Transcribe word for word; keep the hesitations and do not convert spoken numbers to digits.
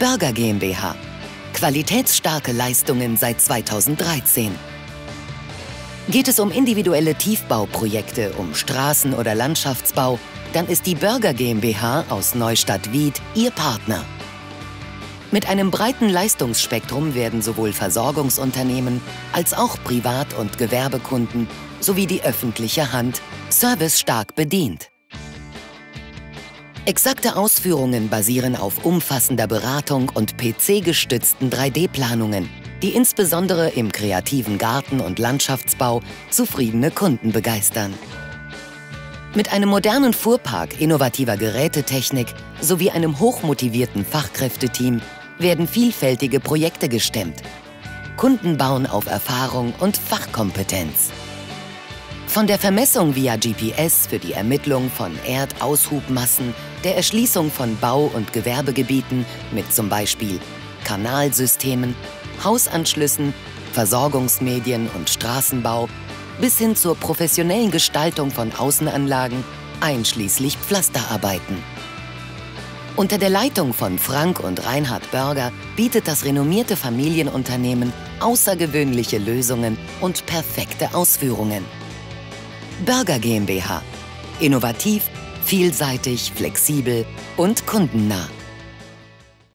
Börger GmbH. Qualitätsstarke Leistungen seit zweitausenddreizehn. Geht es um individuelle Tiefbauprojekte, um Straßen- oder Landschaftsbau, dann ist die Börger GmbH aus Neustadt-Wied Ihr Partner. Mit einem breiten Leistungsspektrum werden sowohl Versorgungsunternehmen als auch Privat- und Gewerbekunden sowie die öffentliche Hand servicestark bedient. Exakte Ausführungen basieren auf umfassender Beratung und P C-gestützten drei D-Planungen, die insbesondere im kreativen Garten- und Landschaftsbau zufriedene Kunden begeistern. Mit einem modernen Fuhrpark innovativer Gerätetechnik sowie einem hochmotivierten Fachkräfteteam werden vielfältige Projekte gestemmt. Kunden bauen auf Erfahrung und Fachkompetenz. Von der Vermessung via G P S für die Ermittlung von Erdaushubmassen, der Erschließung von Bau- und Gewerbegebieten mit zum Beispiel Kanalsystemen, Hausanschlüssen, Versorgungsmedien und Straßenbau bis hin zur professionellen Gestaltung von Außenanlagen, einschließlich Pflasterarbeiten. Unter der Leitung von Frank und Reinhard Börger bietet das renommierte Familienunternehmen außergewöhnliche Lösungen und perfekte Ausführungen. Börger GmbH. Innovativ, vielseitig, flexibel und kundennah.